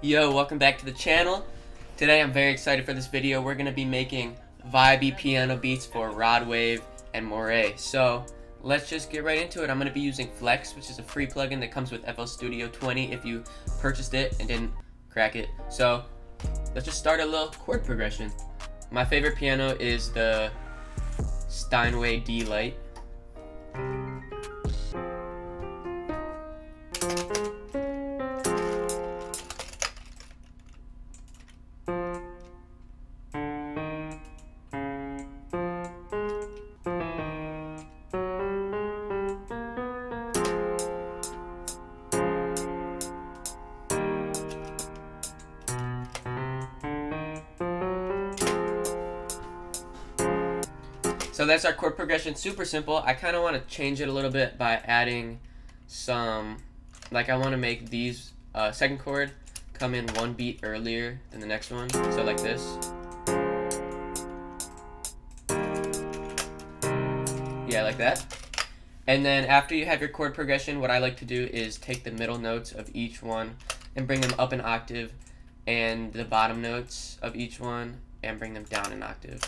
Yo, welcome back to the channel. Today I'm very excited for this video. We're going to be making vibey piano beats for Rod Wave and Moray. So let's just get right into it. I'm going to be using Flex, which is a free plugin that comes with FL Studio 20 if you purchased it and didn't crack it. So let's just start a little chord progression. My favorite piano is the Steinway D light. So that's our chord progression, super simple. I kind of want to change it a little bit by adding some, like I want to make these second chord come in one beat earlier than the next one, so like this. Yeah, like that. And then after you have your chord progression, what I like to do is take the middle notes of each one and bring them up an octave, and the bottom notes of each one and bring them down an octave.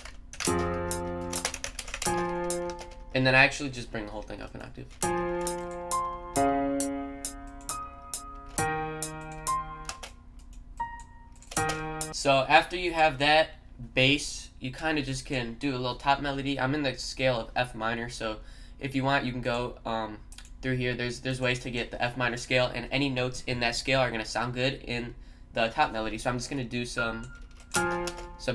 And then I actually just bring the whole thing up an octave. So after you have that bass, you kind of just can do a little top melody. I'm in the scale of F minor, so if you want, you can go through here. There's ways to get the F minor scale, and any notes in that scale are going to sound good in the top melody. So I'm just going to do some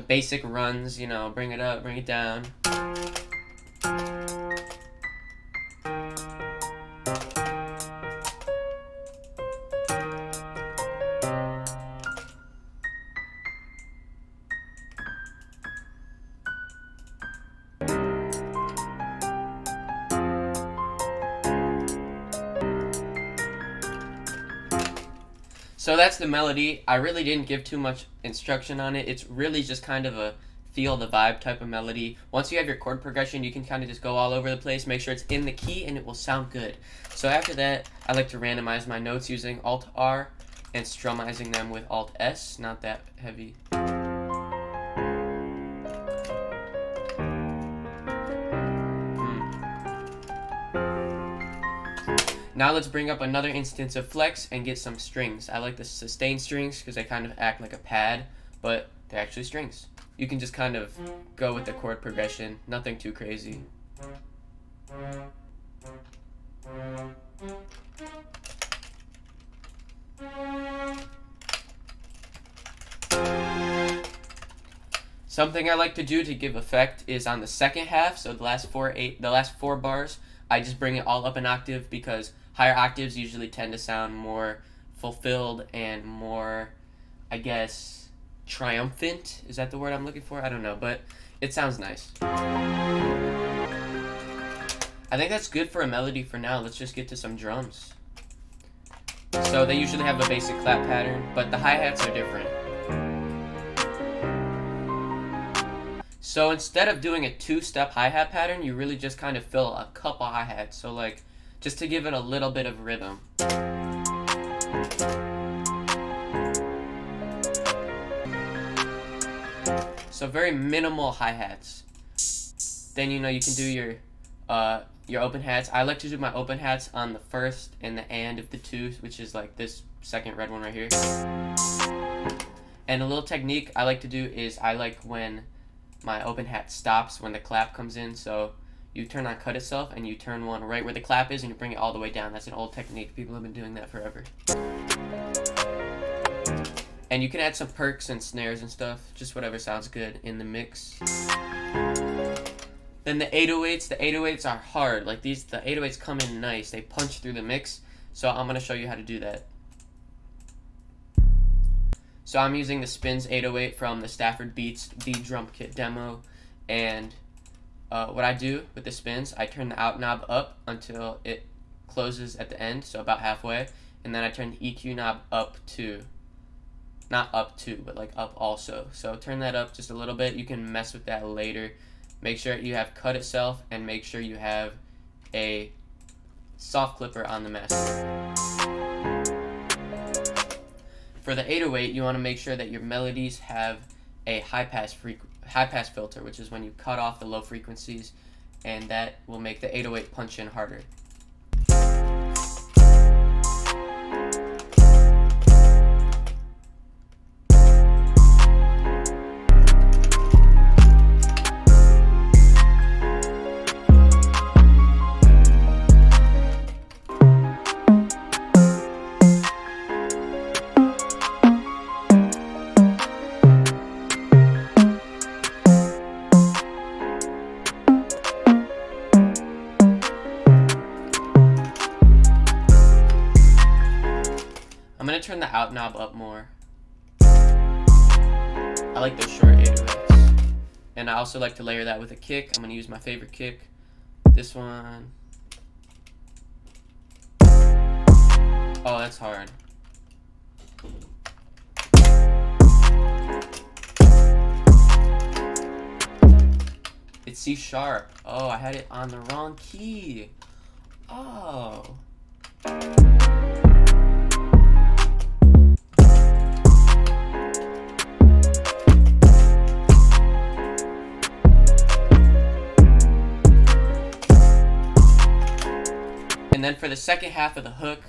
basic runs, you know, bring it up, bring it down. So that's the melody. I really didn't give too much instruction on it. It's really just kind of a feel the vibe type of melody. Once you have your chord progression, you can kind of just go all over the place, make sure it's in the key, and it will sound good. So after that, I like to randomize my notes using Alt R and strumizing them with Alt S, not that heavy. Now let's bring up another instance of Flex and get some strings. I like the sustain strings because they kind of act like a pad, but they're actually strings. You can just kind of go with the chord progression, nothing too crazy. Something I like to do to give effect is on the second half, so the last four bars, I just bring it all up an octave because higher octaves usually tend to sound more fulfilled and more, I guess, triumphant. Is that the word I'm looking for? I don't know, but it sounds nice. I think that's good for a melody for now. Let's just get to some drums. So they usually have a basic clap pattern, but the hi-hats are different. So instead of doing a two-step hi-hat pattern, you really just kind of fill a couple hi-hats. So like, just to give it a little bit of rhythm. So very minimal hi-hats. Then, you know, you can do your open hats. I like to do my open hats on the first and the and of the two, which is like this second red one right here. And a little technique I like to do is I like when my open hat stops when the clap comes in, so you turn on cut itself and you turn one right where the clap is and you bring it all the way down. That's an old technique. People have been doing that forever. And you can add some perks and snares and stuff, just whatever sounds good in the mix. Then the 808s are hard. Like these, the 808s come in nice. They punch through the mix, so I'm going to show you how to do that. So I'm using the Spins 808 from the Stafford Beats The Drum Kit demo, and what I do with the spins, I turn the out knob up until it closes at the end, so about halfway, and then I turn the EQ knob up to, not up to, but like up also. So turn that up just a little bit. You can mess with that later. Make sure you have cut itself, and make sure you have a soft clipper on the master. For the 808, you want to make sure that your melodies have a high pass filter, which is when you cut off the low frequencies, and that will make the 808 punch in harder. I'm going to turn the out knob up more. I like those short 808s. And I also like to layer that with a kick. I'm going to use my favorite kick. This one. Oh, that's hard. It's C sharp. Oh, I had it on the wrong key. Oh. And then for the second half of the hook,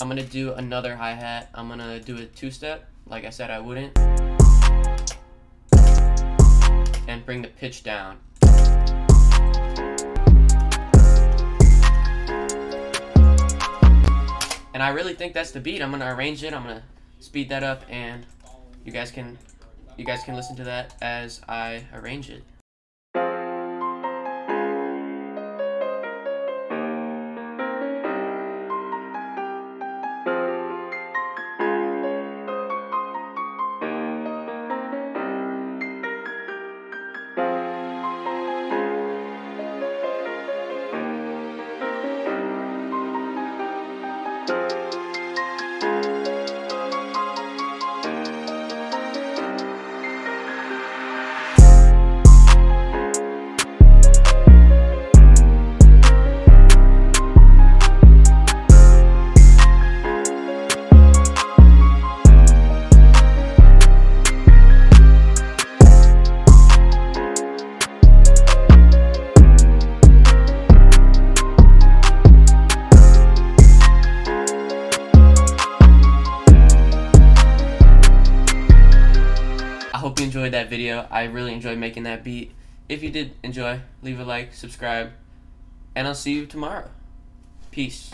I'm going to do another hi-hat. I'm going to do a two-step, like I said I wouldn't. And bring the pitch down. And I really think that's the beat. I'm going to arrange it. I'm going to speed that up, and you guys can listen to that as I arrange it. Hope you enjoyed that video. I really enjoyed making that beat. If you did enjoy, leave a like, subscribe, and I'll see you tomorrow. Peace.